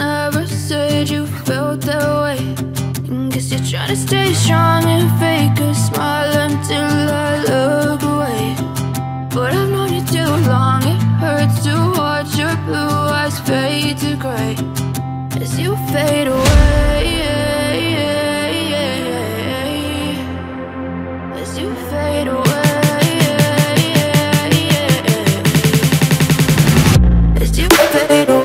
never said you felt that way. You're trying to stay strong and fake a smile until I look away. But I've known you too long, it hurts to watch your blue eyes fade to grey as you fade away, as you fade away, as you fade away.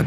I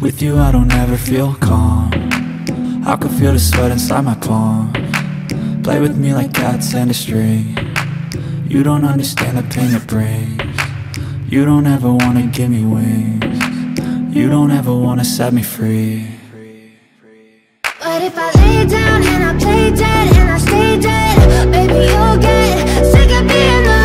With you I don't ever feel calm, I can feel the sweat inside my palm. Play with me like cats and a string, you don't understand the pain it brings. You don't ever wanna give me wings, you don't ever wanna set me free. But if I lay down and I play dead and I stay dead, baby you'll get sick of being alone.